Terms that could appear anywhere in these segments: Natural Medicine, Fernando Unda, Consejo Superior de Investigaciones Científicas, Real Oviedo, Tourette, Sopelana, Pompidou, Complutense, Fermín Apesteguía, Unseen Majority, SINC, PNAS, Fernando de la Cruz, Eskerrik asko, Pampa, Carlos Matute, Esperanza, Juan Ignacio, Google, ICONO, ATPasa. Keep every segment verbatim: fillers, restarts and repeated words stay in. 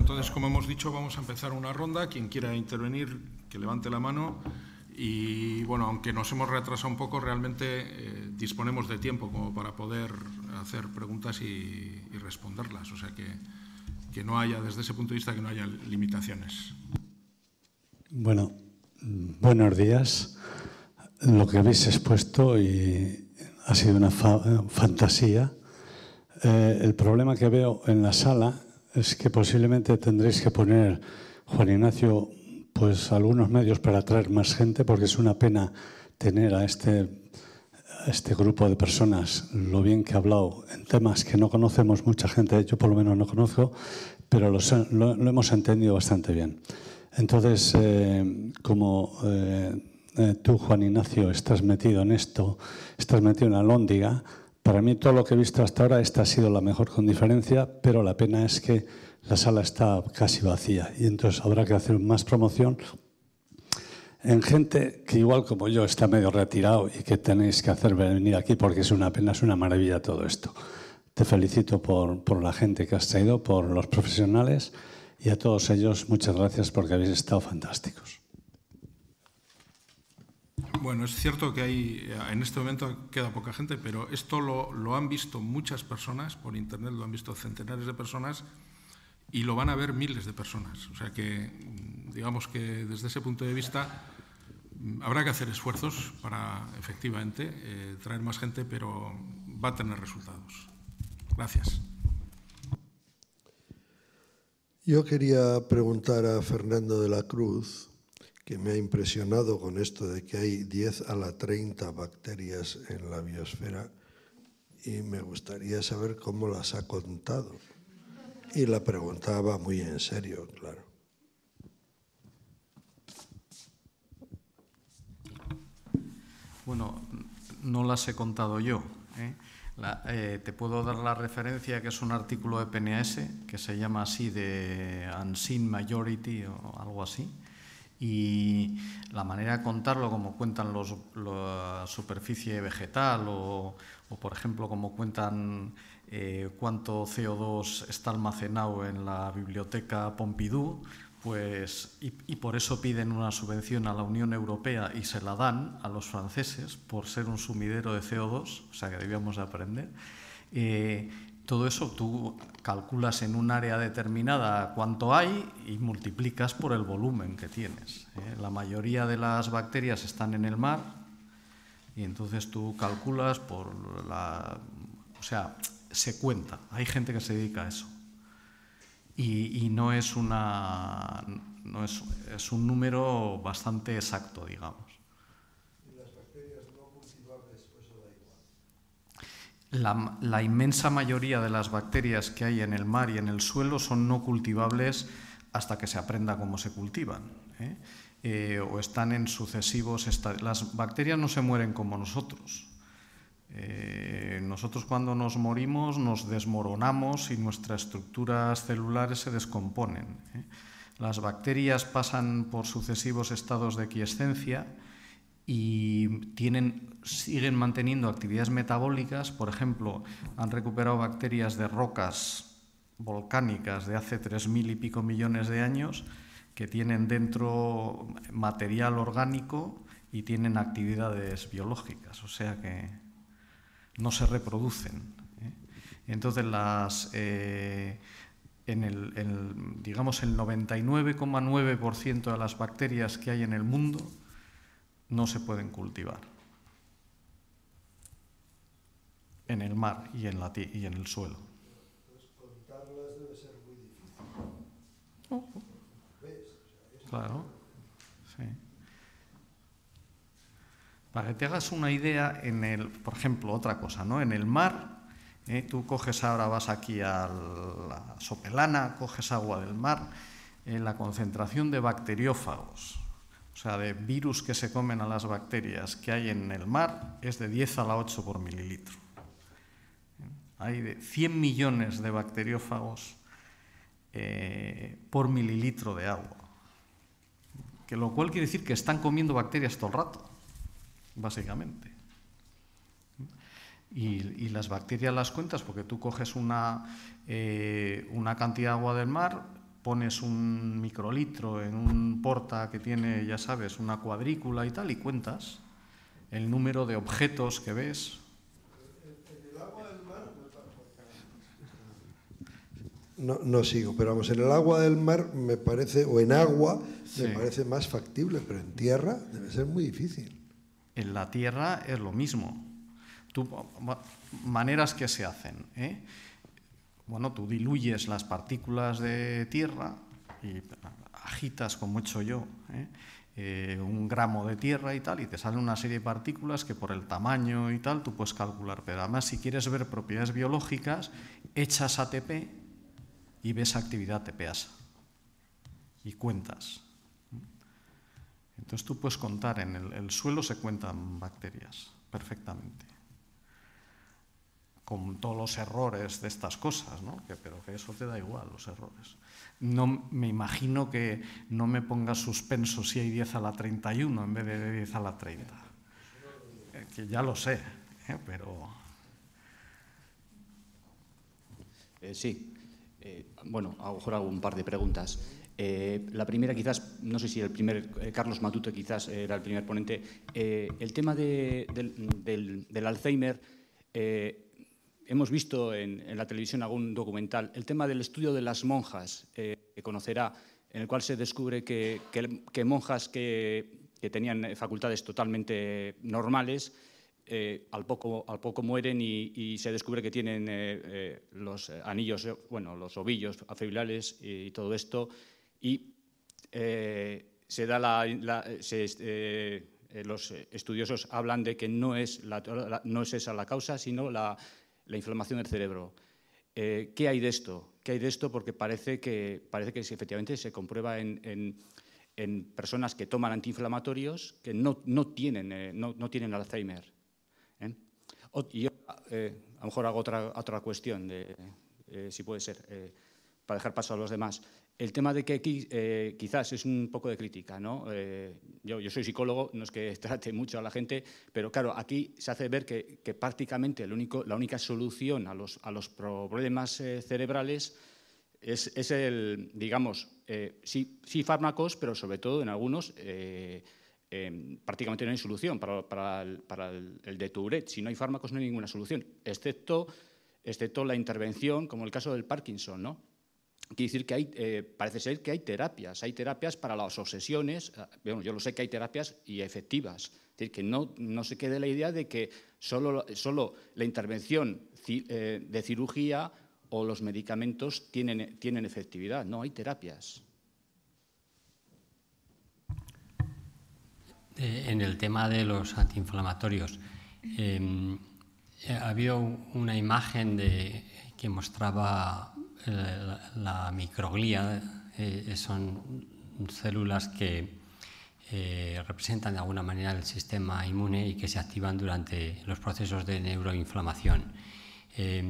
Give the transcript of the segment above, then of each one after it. entonces, como hemos dicho, vamos a empezar una ronda. Quien quiera intervenir, que levante la mano. Y, bueno, aunque nos hemos retrasado un poco, realmente eh, disponemos de tiempo como para poder hacer preguntas y, y responderlas. O sea, que, que no haya, desde ese punto de vista, que no haya limitaciones. Bueno, buenos días. Lo que habéis expuesto y ha sido una fa- fantasía. Eh, el problema que veo en la sala es que posiblemente tendréis que poner, Juan Ignacio, pues algunos medios para atraer más gente, porque es una pena tener a este, a este grupo de personas, lo bien que ha hablado en temas que no conocemos mucha gente, yo por lo menos no conozco, pero los, lo, lo hemos entendido bastante bien. Entonces, eh, como eh, tú, Juan Ignacio, estás metido en esto, estás metido en la lóndiga. Para mí todo lo que he visto hasta ahora, esta ha sido la mejor con diferencia, pero la pena es que la sala está casi vacía y entonces habrá que hacer más promoción en gente que igual como yo está medio retirado y que tenéis que hacer venir aquí porque es una pena, es una maravilla todo esto. Te felicito por, por la gente que has traído, por los profesionales y a todos ellos muchas gracias porque habéis estado fantásticos. Bueno, es cierto que hay, en este momento queda poca gente, pero esto lo, lo han visto muchas personas, por internet lo han visto centenares de personas y lo van a ver miles de personas. O sea que, digamos que desde ese punto de vista, habrá que hacer esfuerzos para, efectivamente, eh, traer más gente, pero va a tener resultados. Gracias. Yo quería preguntar a Fernando de la Cruz, que me ha impresionado con esto de que hay diez a la treinta bacterias en la biosfera y me gustaría saber cómo las ha contado. Y la preguntaba muy en serio, claro. Bueno, no las he contado yo, ¿eh? La, eh, te puedo dar la referencia, que es un artículo de P N A S que se llama así, de Unseen Majority o algo así. Y la manera de contarlo, como cuentan los, la superficie vegetal o, o, por ejemplo, como cuentan eh, cuánto C O dos está almacenado en la biblioteca Pompidou, pues, y, y por eso piden una subvención a la Unión Europea y se la dan a los franceses por ser un sumidero de C O dos, o sea que debíamos aprender. Eh, Todo eso tú calculas en un área determinada cuánto hay y multiplicas por el volumen que tienes, ¿eh? La mayoría de las bacterias están en el mar y entonces tú calculas por la... O sea, se cuenta. Hay gente que se dedica a eso. Y, y no es una... No es, es un número bastante exacto, digamos. La, la inmensa mayoría de las bacterias que hay en el mar y en el suelo son no cultivables hasta que se aprenda cómo se cultivan, ¿eh? Eh, o están en sucesivos estadios. Las bacterias no se mueren como nosotros. Eh, nosotros cuando nos morimos nos desmoronamos y nuestras estructuras celulares se descomponen, ¿eh? Las bacterias pasan por sucesivos estados de quiescencia y tienen, siguen manteniendo actividades metabólicas. Por ejemplo, han recuperado bacterias de rocas volcánicas de hace tres mil y pico millones de años que tienen dentro material orgánico y tienen actividades biológicas, o sea que no se reproducen, ¿eh? Entonces, las, eh, en el, el, digamos, el noventa y nueve coma nueve por ciento de las bacterias que hay en el mundo no se pueden cultivar en el mar y en, la y en el suelo. Entonces, contarlas debe ser muy difícil. Oh. ¿Ves? O sea, claro, sí. Para que te hagas una idea, en el, por ejemplo, otra cosa, ¿no? En el mar, ¿eh? Tú coges ahora, vas aquí a la Sopelana, coges agua del mar, eh, la concentración de bacteriófagos, o sea, de virus que se comen a las bacterias que hay en el mar, es de diez a la ocho por mililitro. Hay de cien millones de bacteriófagos eh, por mililitro de agua. Que lo cual quiere decir que están comiendo bacterias todo el rato, básicamente. Y, y las bacterias las cuentas porque tú coges una, eh, una cantidad de agua del mar, pones un microlitro en un porta que tiene, ya sabes, una cuadrícula y tal, y cuentas el número de objetos que ves. No, no sigo, pero vamos, en el agua del mar me parece, o en agua, sí, me parece más factible, pero en tierra debe ser muy difícil. En la tierra es lo mismo. Tú, maneras que se hacen, ¿eh? Bueno, tú diluyes las partículas de tierra y agitas, como he hecho yo, ¿eh? Eh, un gramo de tierra y tal, y te salen una serie de partículas que por el tamaño y tal tú puedes calcular. Pero además, si quieres ver propiedades biológicas, echas A T P y ves actividad ATPasa y cuentas. Entonces tú puedes contar, en el, el suelo se cuentan bacterias perfectamente, con todos los errores de estas cosas, ¿no? Que, pero que eso te da igual, los errores. No, me imagino que no me pongas suspenso si hay diez a la treinta y uno en vez de diez a la treinta. Eh, que ya lo sé, ¿eh? Pero... Eh, sí, eh, bueno, a lo mejor hago un par de preguntas. Eh, la primera quizás, no sé si el primer, eh, Carlos Matute quizás era el primer ponente. Eh, el tema de, del, del, del Alzheimer... Eh, Hemos visto en, en la televisión algún documental el tema del estudio de las monjas, eh, que conocerá, en el cual se descubre que, que, que monjas que, que tenían facultades totalmente normales, eh, al, poco, al poco mueren y, y se descubre que tienen eh, eh, los anillos, bueno, los ovillos afibrilares y, y todo esto, y eh, se da la... la se, eh, los estudiosos hablan de que no es, la, la, no es esa la causa, sino la... la inflamación del cerebro. Eh, ¿Qué hay de esto? ¿Qué hay de esto? Porque parece que, parece que efectivamente se comprueba en, en, en personas que toman antiinflamatorios que no, no, tienen, eh, no, no tienen Alzheimer. ¿Eh? O, y yo, eh, a lo mejor hago otra, otra cuestión, de, eh, si puede ser, eh, para dejar paso a los demás. El tema de que aquí eh, quizás es un poco de crítica, ¿no? Eh, yo, yo soy psicólogo, no es que trate mucho a la gente, pero claro, aquí se hace ver que, que prácticamente el único, la única solución a los, a los problemas eh, cerebrales es, es el, digamos, eh, sí, sí fármacos, pero sobre todo en algunos eh, eh, prácticamente no hay solución. Para, para, el, para el, el de Tourette, si no hay fármacos no hay ninguna solución, excepto, excepto la intervención, como el caso del Parkinson, ¿no? Quiere decir que hay, eh, parece ser que hay terapias, hay terapias para las obsesiones, bueno, yo lo sé que hay terapias y efectivas, es decir, que no, no se quede la idea de que solo, solo la intervención ci, eh, de cirugía o los medicamentos tienen, tienen efectividad, no, hay terapias. Eh, en el tema de los antiinflamatorios, eh, había una imagen de, que mostraba... La, la microglía eh, son células que eh, representan de alguna manera el sistema inmune y que se activan durante los procesos de neuroinflamación. Eh,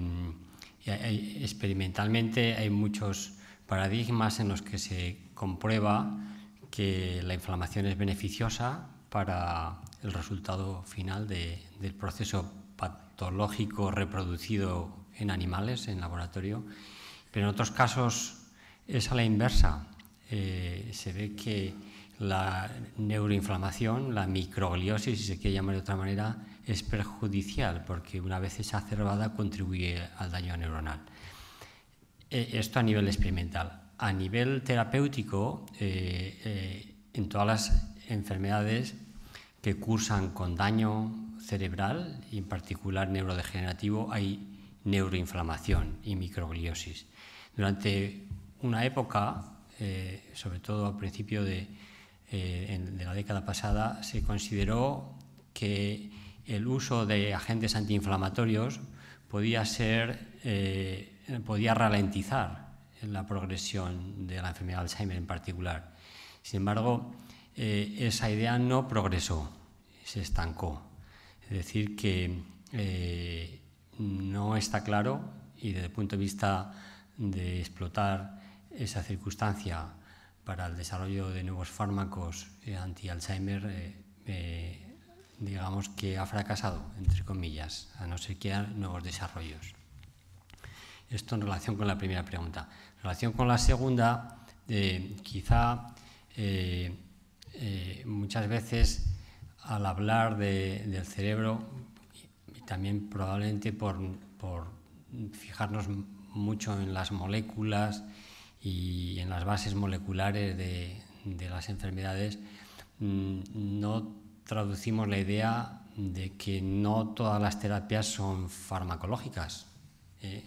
hay, experimentalmente hay muchos paradigmas en los que se comprueba que la inflamación es beneficiosa para el resultado final de, del proceso patológico reproducido en animales, en laboratorio. Pero en otros casos es a la inversa. Eh, se ve que la neuroinflamación, la microgliosis, si se quiere llamar de otra manera, es perjudicial porque una vez exacerbada contribuye al daño neuronal. Eh, esto a nivel experimental. A nivel terapéutico, eh, eh, en todas las enfermedades que cursan con daño cerebral, y en particular neurodegenerativo, hay neuroinflamación y microgliosis. Durante una época, eh, sobre todo al principio de, eh, en, de la década pasada, se consideró que el uso de agentes antiinflamatorios podía ser, eh, podía ralentizar la progresión de la enfermedad de Alzheimer en particular. Sin embargo, eh, esa idea no progresó, se estancó. Es decir, que eh, no está claro, y desde el punto de vista de explotar esa circunstancia para el desarrollo de nuevos fármacos anti-Alzheimer, eh, eh, digamos que ha fracasado, entre comillas, a no ser que haya nuevos desarrollos. Esto en relación con la primera pregunta. En relación con la segunda, eh, quizá eh, eh, muchas veces al hablar de, del cerebro, y también probablemente por, por fijarnos mucho en las moléculas y en las bases moleculares de, de las enfermedades, no traducimos la idea de que no todas las terapias son farmacológicas. Eh,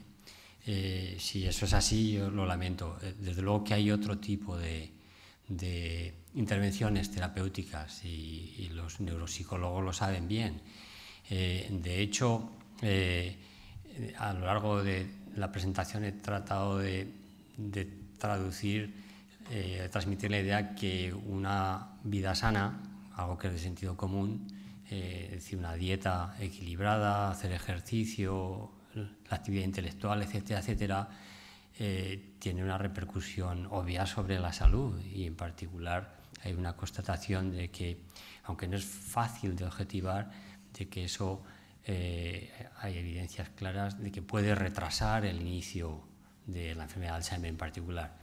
eh, si eso es así, yo lo lamento. Desde luego que hay otro tipo de, de intervenciones terapéuticas y, y los neuropsicólogos lo saben bien. Eh, de hecho, eh, a lo largo de la presentación he tratado de, de traducir, eh, de transmitir la idea que una vida sana, algo que es de sentido común, eh, es decir, una dieta equilibrada, hacer ejercicio, la actividad intelectual, etcétera, etcétera, eh, tiene una repercusión obvia sobre la salud, y en particular hay una constatación de que, aunque no es fácil de objetivar, de que eso eh, hay evidencias claras de que puede retrasar el inicio de la enfermedad de Alzheimer en particular.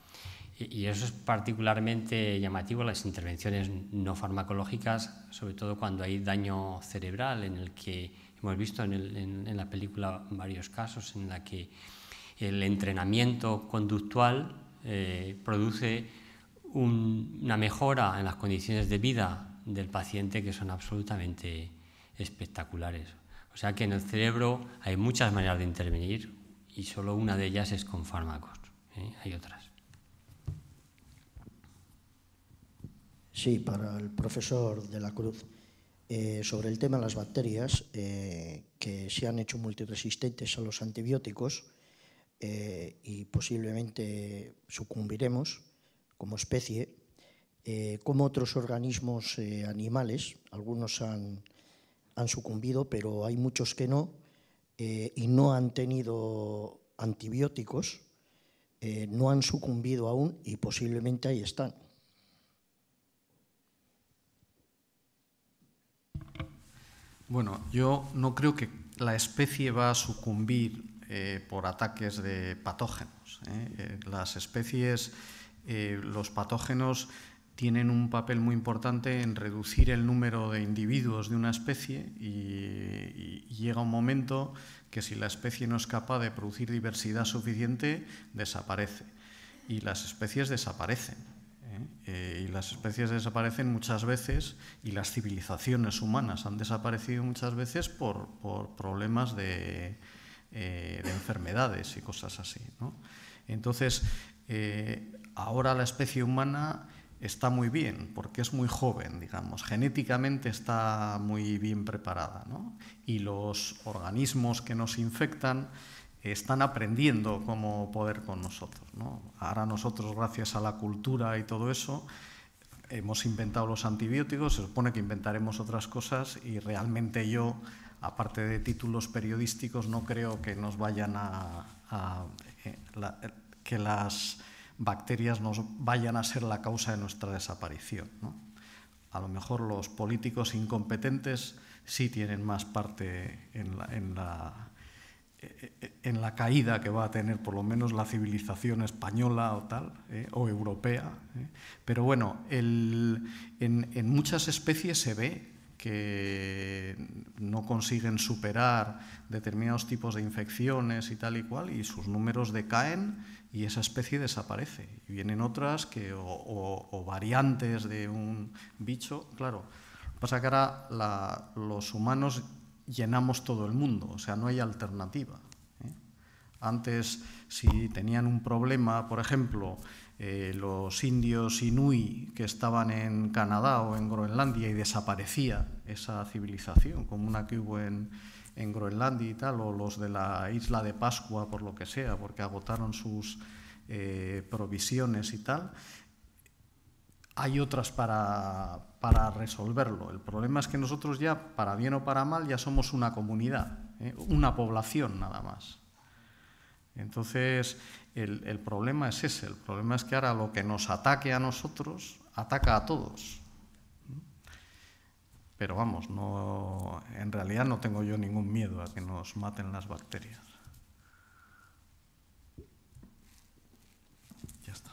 Y, y eso es particularmente llamativo, las intervenciones no farmacológicas, sobre todo cuando hay daño cerebral, en el que hemos visto en, el, en, en la película varios casos en la que el entrenamiento conductual eh, produce un, una mejora en las condiciones de vida del paciente que son absolutamente espectaculares. O sea que en el cerebro hay muchas maneras de intervenir y solo una de ellas es con fármacos, ¿eh? Hay otras. Sí, para el profesor de la Cruz. Eh, sobre el tema de las bacterias, eh, que se han hecho multiresistentes a los antibióticos eh, y posiblemente sucumbiremos como especie, eh, como otros organismos eh, animales, algunos han, han sucumbido, pero hay muchos que no, eh, y no han tenido antibióticos, eh, no han sucumbido aún y posiblemente ahí están. Bueno, yo no creo que la especie va a sucumbir eh, por ataques de patógenos. ¿eh? Las especies, eh, los patógenos tienen un papel muy importante en reducir el número de individuos de una especie y, y llega un momento que si la especie no es capaz de producir diversidad suficiente, desaparece. Y las especies desaparecen. Eh, y las especies desaparecen muchas veces y las civilizaciones humanas han desaparecido muchas veces por, por problemas de, eh, de enfermedades y cosas así, ¿no? Entonces, eh, ahora la especie humana está muy bien porque es muy joven, digamos, genéticamente está muy bien preparada, ¿no? Y los organismos que nos infectan están aprendiendo cómo poder con nosotros, ¿no? Ahora nosotros, gracias a la cultura y todo eso, hemos inventado los antibióticos, se supone que inventaremos otras cosas y realmente yo, aparte de títulos periodísticos, no creo que nos vayan a... a eh, la, que las bacterias nos vayan a ser la causa de nuestra desaparición, ¿no? A lo mejor los políticos incompetentes sí tienen más parte en la... En la en la caída que va a tener por lo menos la civilización española o tal, eh, o europea. Eh. Pero bueno, el, en, en muchas especies se ve que no consiguen superar determinados tipos de infecciones y tal y cual, y sus números decaen y esa especie desaparece. Y vienen otras que, o, o, o variantes de un bicho, claro. Lo que pasa es que ahora la, los humanos llenamos todo el mundo, o sea, no hay alternativa, ¿eh? Antes, si tenían un problema, por ejemplo, eh, los indios Inui que estaban en Canadá o en Groenlandia y desaparecía esa civilización, como una que hubo en, en Groenlandia y tal, o los de la isla de Pascua, por lo que sea, porque agotaron sus eh, provisiones y tal, hay otras para, para resolverlo. El problema es que nosotros ya, para bien o para mal, ya somos una comunidad, ¿eh? Una población nada más. Entonces, el, el problema es ese. El problema es que ahora lo que nos ataque a nosotros, ataca a todos. Pero vamos, no, en realidad no tengo yo ningún miedo a que nos maten las bacterias. Ya está.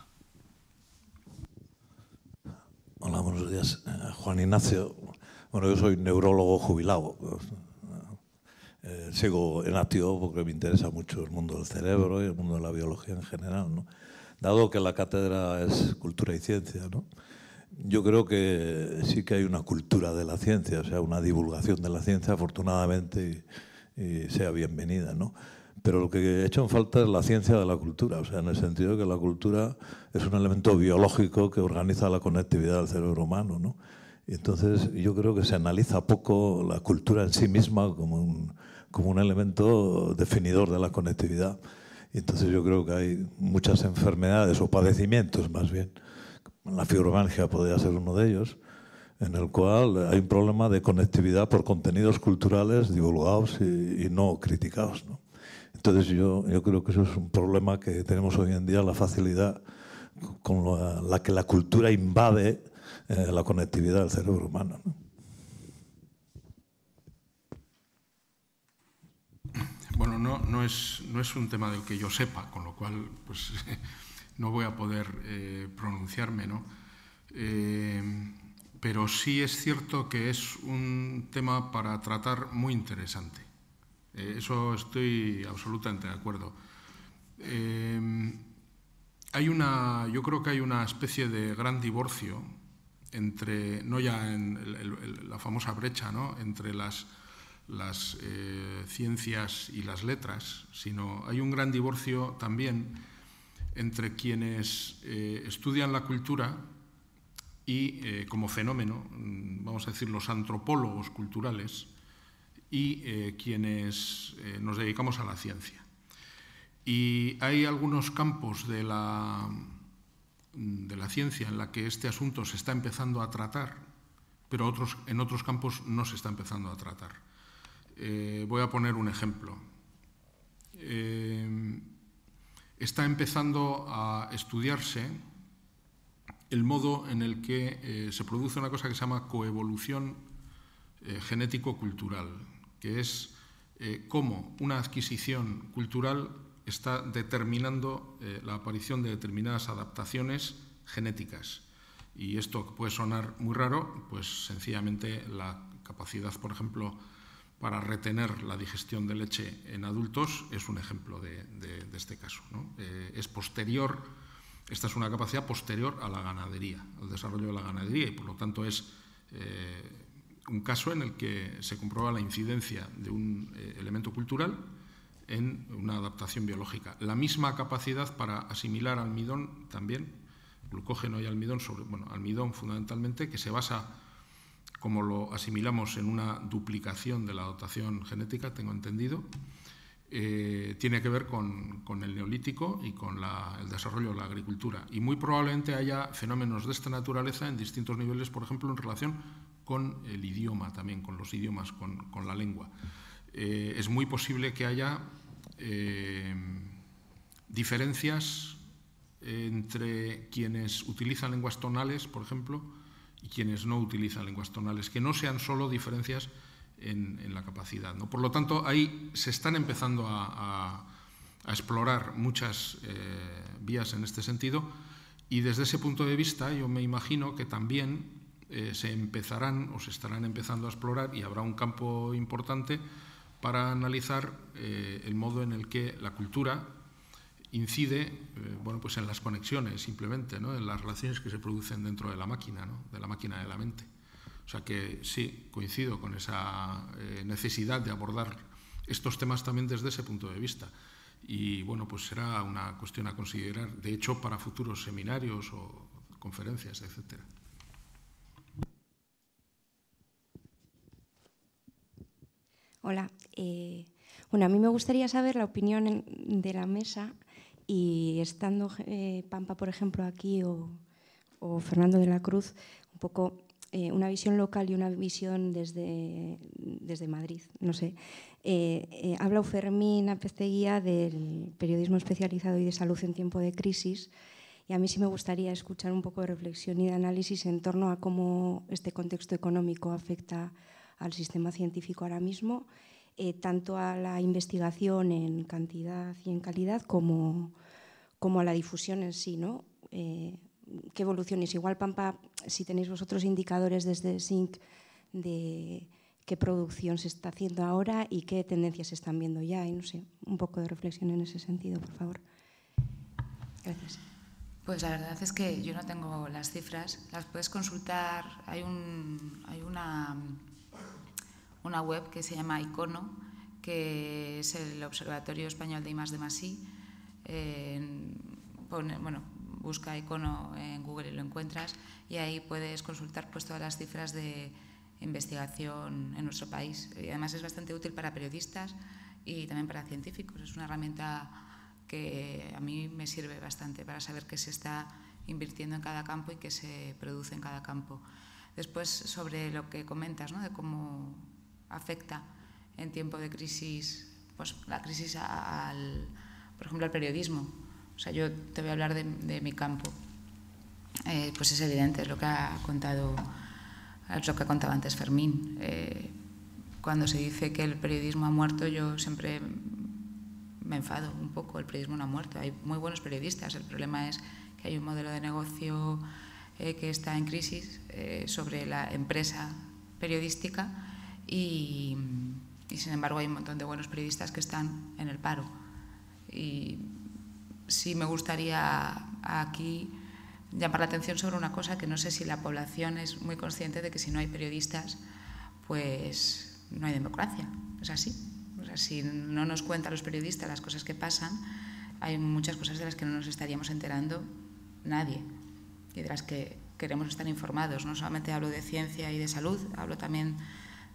Hola, buenos días. Juan Ignacio. Bueno, yo soy neurólogo jubilado. Eh, sigo en activo porque me interesa mucho el mundo del cerebro y el mundo de la biología en general, ¿no? Dado que la cátedra es cultura y ciencia, ¿no? Yo creo que sí que hay una cultura de la ciencia, o sea, una divulgación de la ciencia, afortunadamente, y, y sea bienvenida, ¿no? Pero lo que he hecho en falta es la ciencia de la cultura, o sea, en el sentido de que la cultura es un elemento biológico que organiza la conectividad del cerebro humano, ¿no? Y entonces yo creo que se analiza poco la cultura en sí misma como un, como un elemento definidor de la conectividad. Y entonces yo creo que hay muchas enfermedades o padecimientos, más bien, la fibromialgia podría ser uno de ellos, en el cual hay un problema de conectividad por contenidos culturales divulgados y, y no criticados, ¿no? Entonces yo, yo creo que eso es un problema que tenemos hoy en día, la facilidad con la, la que la cultura invade eh, la conectividad del cerebro humano, ¿no? Bueno, no, no, es, no es un tema del que yo sepa, con lo cual pues, no voy a poder eh, pronunciarme, ¿no? Eh, pero sí es cierto que es un tema para tratar muy interesante. Eso estoy absolutamente de acuerdo. Eh, hay una, yo creo que hay una especie de gran divorcio entre, no ya en el, el, la famosa brecha, ¿no?, entre las, las eh, ciencias y las letras, sino hay un gran divorcio también entre quienes eh, estudian la cultura y, eh, como fenómeno, vamos a decir, los antropólogos culturales, y eh, quienes eh, nos dedicamos a la ciencia. Y hay algunos campos de la, de la ciencia en la que este asunto se está empezando a tratar, pero otros, en otros campos no se está empezando a tratar. Eh, voy a poner un ejemplo. Eh, está empezando a estudiarse el modo en el que eh, se produce una cosa que se llama coevolución eh, genético-cultural, que es eh, cómo una adquisición cultural está determinando eh, la aparición de determinadas adaptaciones genéticas. Y esto que puede sonar muy raro, pues sencillamente la capacidad, por ejemplo, para retener la digestión de leche en adultos es un ejemplo de, de, de este caso, ¿no? Eh, es posterior, esta es una capacidad posterior a la ganadería, al desarrollo de la ganadería, y por lo tanto es eh, un caso en el que se comprueba la incidencia de un eh, elemento cultural en una adaptación biológica. La misma capacidad para asimilar almidón también, glucógeno y almidón, sobre, bueno, almidón fundamentalmente, que se basa, como lo asimilamos, en una duplicación de la dotación genética, tengo entendido, eh, tiene que ver con, con el neolítico y con la, el desarrollo de la agricultura. Y muy probablemente haya fenómenos de esta naturaleza en distintos niveles, por ejemplo, en relación con el idioma también, con los idiomas, con, con la lengua. Eh, es muy posible que haya eh, diferencias entre quienes utilizan lenguas tonales, por ejemplo, y quienes no utilizan lenguas tonales, que no sean solo diferencias en, en la capacidad, ¿no? Por lo tanto, ahí se están empezando a, a, a explorar muchas eh, vías en este sentido, y desde ese punto de vista yo me imagino que también eh, se empezarán o se estarán empezando a explorar, y habrá un campo importante para analizar eh, el modo en el que la cultura incide eh, bueno, pues en las conexiones, simplemente, ¿no?, en las relaciones que se producen dentro de la máquina, ¿no?, de la máquina de la mente. O sea que sí, coincido con esa eh, necesidad de abordar estos temas también desde ese punto de vista. Y bueno, pues será una cuestión a considerar, de hecho, para futuros seminarios o conferencias, etcétera. Hola. Eh, bueno, a mí me gustaría saber la opinión en, de la mesa. Y estando eh, Pampa, por ejemplo, aquí, o, o Fernando de la Cruz, un poco eh, una visión local y una visión desde, desde Madrid, no sé. Eh, eh, ha hablado Fermín Apesteguía del periodismo especializado y de salud en tiempo de crisis, y a mí sí me gustaría escuchar un poco de reflexión y de análisis en torno a cómo este contexto económico afecta al sistema científico ahora mismo, Eh, tanto a la investigación en cantidad y en calidad como, como a la difusión en sí, ¿no? Eh, qué evoluciones. Igual, Pampa, si tenéis vosotros indicadores desde SINC de qué producción se está haciendo ahora y qué tendencias se están viendo ya. Y no sé, un poco de reflexión en ese sentido, por favor. Gracias. Pues la verdad es que yo no tengo las cifras. Las puedes consultar. Hay, un, hay una, una web que se llama ICONO, que es el Observatorio Español de I más D más I. Eh, pone, bueno, busca ICONO en Google y lo encuentras. Y ahí puedes consultar pues, todas las cifras de investigación en nuestro país. Y además es bastante útil para periodistas y también para científicos. Es una herramienta que a mí me sirve bastante para saber qué se está invirtiendo en cada campo y qué se produce en cada campo. Después, sobre lo que comentas, ¿no?, de cómo afecta en tiempo de crisis, pues la crisis al, por ejemplo, al periodismo. O sea, yo te voy a hablar de, de mi campo. Eh, pues es evidente, es lo que ha contado es lo que contaba antes Fermín. Eh, cuando se dice que el periodismo ha muerto, yo siempre me enfado un poco. El periodismo no ha muerto. Hay muy buenos periodistas. El problema es que hay un modelo de negocio eh, que está en crisis eh, sobre la empresa periodística y, y, sin embargo, hay un montón de buenos periodistas que están en el paro. Y sí me gustaría aquí llamar la atención sobre una cosa que no sé si la población es muy consciente de que si no hay periodistas, pues no hay democracia. Es así. O sea, si no nos cuentan los periodistas las cosas que pasan, hay muchas cosas de las que no nos estaríamos enterando nadie y de las que queremos estar informados. No solamente hablo de ciencia y de salud, hablo también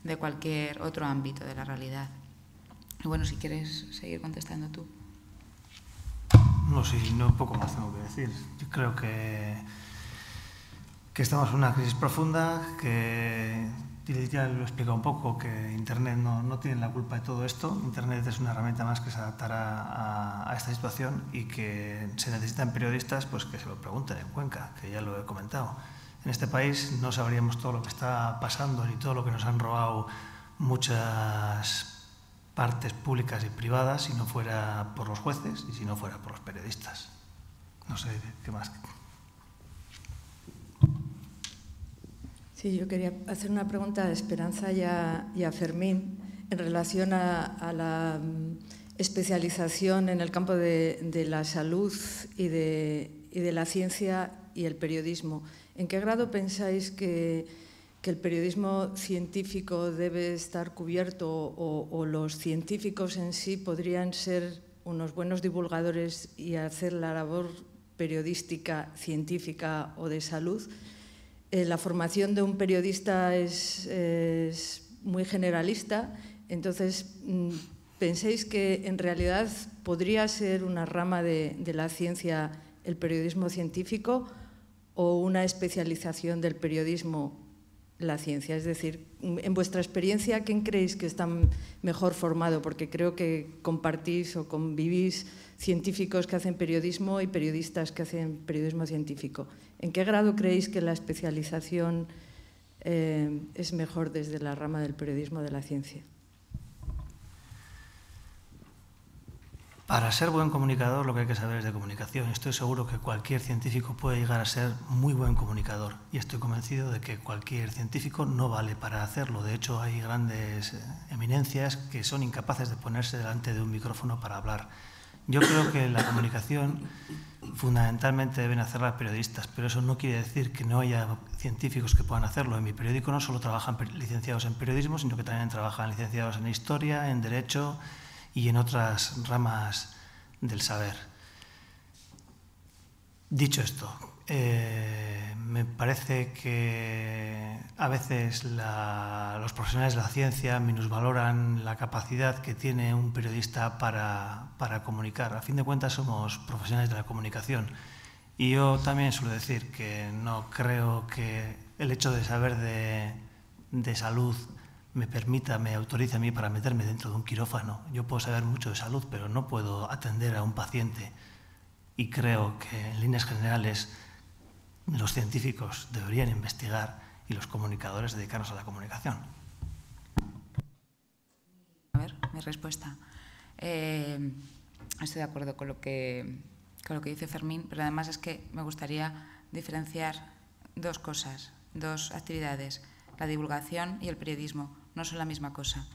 de cualquier otro ámbito de la realidad. Y bueno, si quieres seguir contestando tú. No, sí, no, poco más tengo que decir. Yo creo que, que estamos en una crisis profunda, que ya lo he explicado un poco, que Internet no, no tiene la culpa de todo esto. Internet es una herramienta más que se adaptará a, a esta situación y que se necesitan periodistas pues, que se lo pregunten en Cuenca, que ya lo he comentado. En este país no sabríamos todo lo que está pasando ni todo lo que nos han robado muchas partes públicas y privadas si no fuera por los jueces y si no fuera por los periodistas. No sé qué más. Sí, yo quería hacer una pregunta a Esperanza y a, y a Fermín en relación a, a la especialización en el campo de, de la salud y de, y de la ciencia y el periodismo. ¿En qué grado pensáis que que el periodismo científico debe estar cubierto o, o los científicos en sí podrían ser unos buenos divulgadores y hacer la labor periodística, científica o de salud? Eh, la formación de un periodista es, es muy generalista, entonces ¿pensáis que en realidad podría ser una rama de, de la ciencia el periodismo científico o una especialización del periodismo la ciencia? Es decir, en vuestra experiencia, ¿quién creéis que está mejor formado? Porque creo que compartís o convivís científicos que hacen periodismo y periodistas que hacen periodismo científico. ¿En qué grado creéis que la especialización eh, es mejor desde la rama del periodismo de la ciencia? Para ser buen comunicador lo que hay que saber es de comunicación. Estoy seguro que cualquier científico puede llegar a ser muy buen comunicador y estoy convencido de que cualquier científico no vale para hacerlo. De hecho, hay grandes eminencias que son incapaces de ponerse delante de un micrófono para hablar. Yo creo que la comunicación fundamentalmente deben hacerla periodistas, pero eso no quiere decir que no haya científicos que puedan hacerlo. En mi periódico no solo trabajan licenciados en periodismo, sino que también trabajan licenciados en historia, en derecho y en otras ramas del saber. Dicho esto, eh, me parece que a veces la, los profesionales de la ciencia minusvaloran la capacidad que tiene un periodista para, para comunicar. A fin de cuentas, somos profesionales de la comunicación. Y yo también suelo decir que no creo que el hecho de saber de, de salud me permita, me autorice a mí para meterme dentro de un quirófano. Yo puedo saber mucho de salud, pero no puedo atender a un paciente. Y creo que, en líneas generales, los científicos deberían investigar y los comunicadores dedicarnos a la comunicación. A ver, mi respuesta. Eh, estoy de acuerdo con lo que, con lo que dice Fermín, pero además es que me gustaría diferenciar dos cosas, dos actividades. La divulgación y el periodismo no son la misma cosa.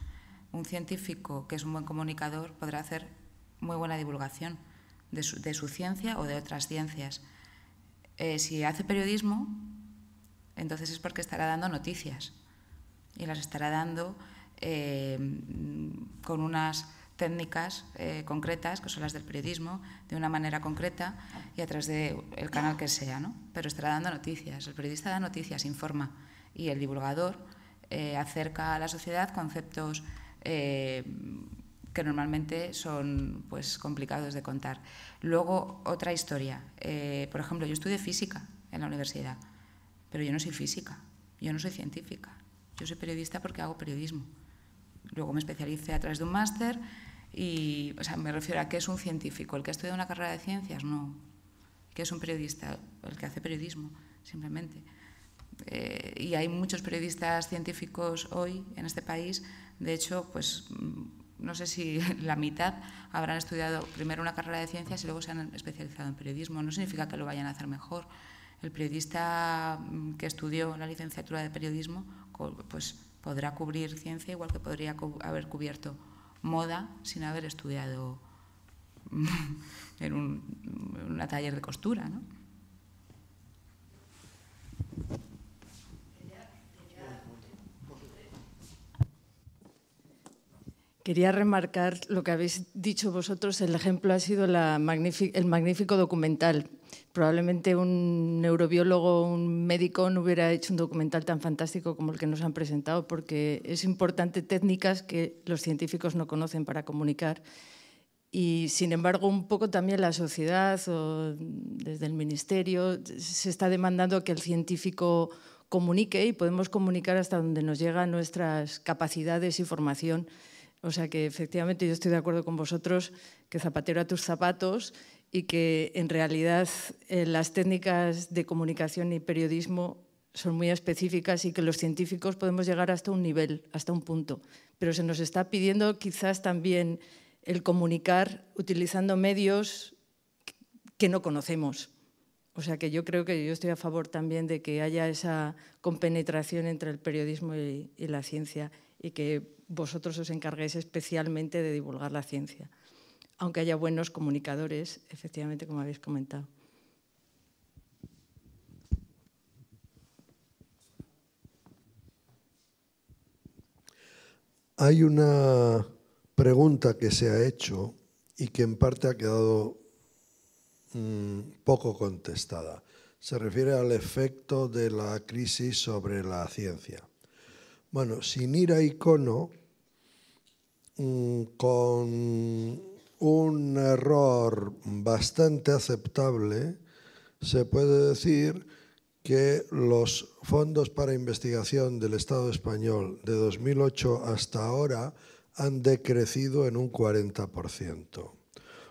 Un científico que es un buen comunicador podrá hacer muy buena divulgación de su, de su ciencia o de otras ciencias. Eh, si hace periodismo, entonces es porque estará dando noticias y las estará dando eh, con unas técnicas eh, concretas, que son las del periodismo, de una manera concreta y a través del canal que sea, ¿no? Pero estará dando noticias. El periodista da noticias, informa, y el divulgador eh, acerca a la sociedad conceptos eh, que normalmente son pues, complicados de contar. Luego, otra historia. Eh, por ejemplo, yo estudié física en la universidad, pero yo no soy física, yo no soy científica. Yo soy periodista porque hago periodismo. Luego me especialicé a través de un máster y, o sea, me refiero a que es un científico. El que ha estudiado una carrera de ciencias, no. Que es un periodista, el que hace periodismo, simplemente. Eh, y hay muchos periodistas científicos hoy en este país. De hecho, pues no sé si la mitad habrán estudiado primero una carrera de ciencias y luego se han especializado en periodismo. No significa que lo vayan a hacer mejor. El periodista que estudió la licenciatura de periodismo, pues podrá cubrir ciencia igual que podría haber cubierto moda sin haber estudiado en un en una taller de costura, ¿no? Quería remarcar lo que habéis dicho vosotros. El ejemplo ha sido la magnífica, el magnífico documental. Probablemente un neurobiólogo, un médico no hubiera hecho un documental tan fantástico como el que nos han presentado, porque es importante técnicas que los científicos no conocen para comunicar. Y, sin embargo, un poco también la sociedad o desde el ministerio se está demandando que el científico comunique, y podemos comunicar hasta donde nos llegan nuestras capacidades y formación. O sea que, efectivamente, yo estoy de acuerdo con vosotros que zapatero a tus zapatos y que, en realidad, eh, las técnicas de comunicación y periodismo son muy específicas y que los científicos podemos llegar hasta un nivel, hasta un punto. Pero se nos está pidiendo quizás también el comunicar utilizando medios que no conocemos. O sea que yo creo que yo estoy a favor también de que haya esa compenetración entre el periodismo y, y la ciencia, y que vosotros os encarguéis especialmente de divulgar la ciencia, aunque haya buenos comunicadores, efectivamente, como habéis comentado. Hay una pregunta que se ha hecho y que en parte ha quedado mmm, poco contestada. Se refiere al efecto de la crisis sobre la ciencia. Bueno, sin ir a ICONO, con un error bastante aceptable, se puede decir que los fondos para investigación del Estado español de dos mil ocho hasta ahora han decrecido en un cuarenta por ciento.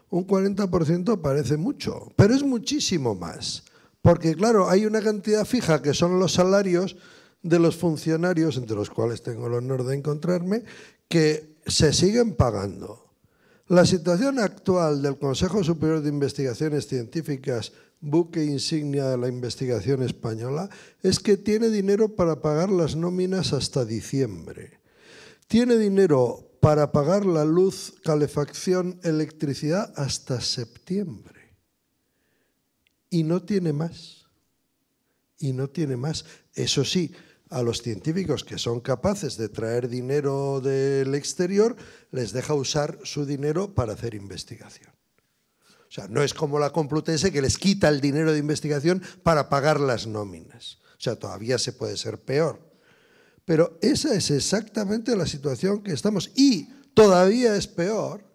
Un cuarenta por ciento parece mucho, pero es muchísimo más, porque claro, hay una cantidad fija que son los salarios de los funcionarios, entre los cuales tengo el honor de encontrarme, que se siguen pagando. La situación actual del Consejo Superior de Investigaciones Científicas, buque insignia de la investigación española, es que tiene dinero para pagar las nóminas hasta diciembre. Tiene dinero para pagar la luz, calefacción, electricidad hasta septiembre. Y no tiene más. Y no tiene más. Eso sí, a los científicos que son capaces de traer dinero del exterior, les deja usar su dinero para hacer investigación. O sea, no es como la Complutense, que les quita el dinero de investigación para pagar las nóminas. O sea, todavía se puede ser peor. Pero esa es exactamente la situación que estamos. Y todavía es peor,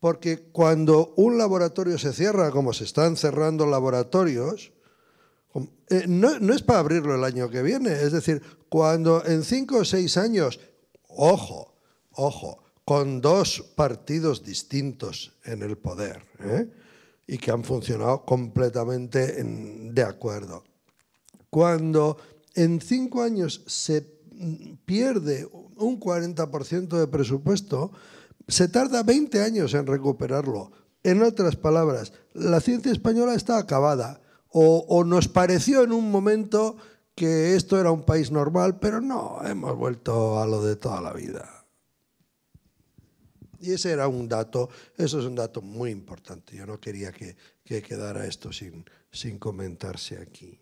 porque cuando un laboratorio se cierra, como se están cerrando laboratorios, Eh, no, no es para abrirlo el año que viene, es decir, cuando en cinco o seis años, ojo, ojo, con dos partidos distintos en el poder, ¿eh? Y que han funcionado completamente en, de acuerdo. Cuando en cinco años se pierde un cuarenta por ciento de presupuesto, se tarda veinte años en recuperarlo. En otras palabras, la ciencia española está acabada. o, o nos pareció en un momento que esto era un país normal, pero no, hemos vuelto a lo de toda la vida. Y ese era un dato, eso es un dato muy importante. Yo no quería que, que quedara esto sin, sin comentarse aquí.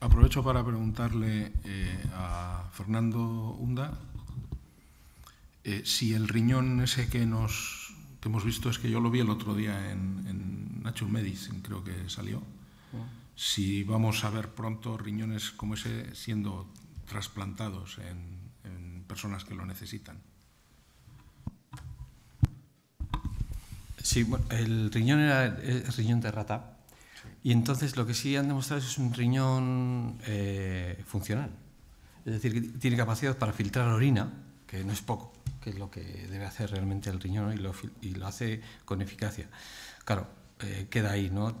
Aprovecho para preguntarle eh, a Fernando Unda eh, si el riñón ese que nos... que hemos visto, es que yo lo vi el otro día en, en Natural Medicine, creo que salió. Si vamos a ver pronto riñones como ese siendo trasplantados en, en personas que lo necesitan. Sí, bueno, el riñón era el riñón de rata. Sí. Y entonces lo que sí han demostrado es un riñón eh, funcional. Es decir, que tiene capacidad para filtrar orina, que no es poco, que es lo que debe hacer realmente el riñón, y lo, y lo hace con eficacia. Claro, eh, queda ahí, ¿no?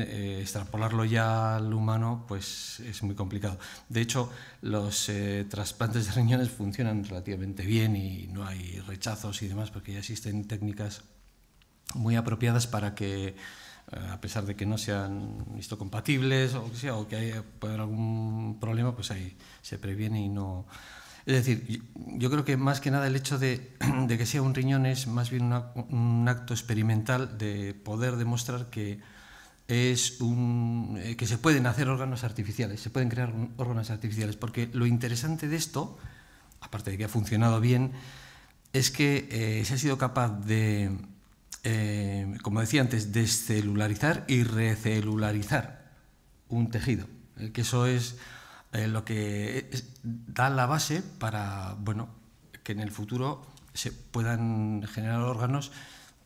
Eh, extrapolarlo ya al humano pues es muy complicado. De hecho, los eh, trasplantes de riñones funcionan relativamente bien y no hay rechazos y demás, porque ya existen técnicas muy apropiadas para que, eh, a pesar de que no sean histocompatibles o que sea, o que haya algún problema, pues ahí se previene y no... Es decir, yo creo que más que nada el hecho de, de que sea un riñón es más bien una, un acto experimental de poder demostrar que, es un, que se pueden hacer órganos artificiales, se pueden crear órganos artificiales, porque lo interesante de esto, aparte de que ha funcionado bien, es que eh, se ha sido capaz de, eh, como decía antes, descelularizar y recelularizar un tejido, que eso es... Eh, lo que es, da la base para, bueno, que en el futuro se puedan generar órganos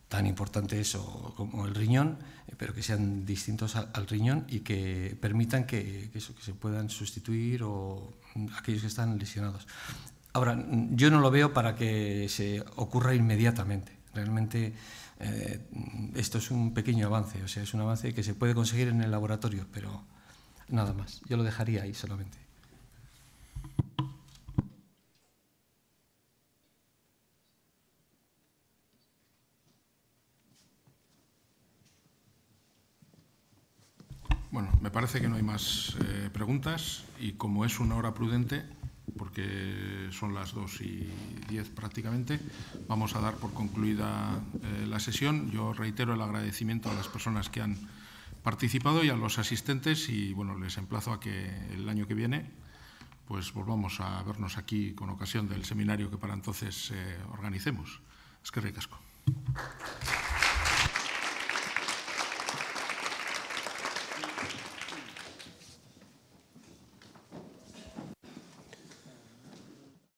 tan importantes o, como el riñón, eh, pero que sean distintos al, al riñón y que permitan que, que, eso, que se puedan sustituir o aquellos que están lesionados. Ahora, yo no lo veo para que se ocurra inmediatamente. Realmente eh, esto es un pequeño avance, o sea, es un avance que se puede conseguir en el laboratorio, pero... Nada más, yo lo dejaría ahí solamente. Bueno, me parece que no hay más eh, preguntas y como es una hora prudente, porque son las dos y diez prácticamente, vamos a dar por concluida eh, la sesión. Yo reitero el agradecimiento a las personas que han participado y a los asistentes y, bueno, les emplazo a que el año que viene pues volvamos a vernos aquí con ocasión del seminario que para entonces eh, organicemos. Eskerrik asko.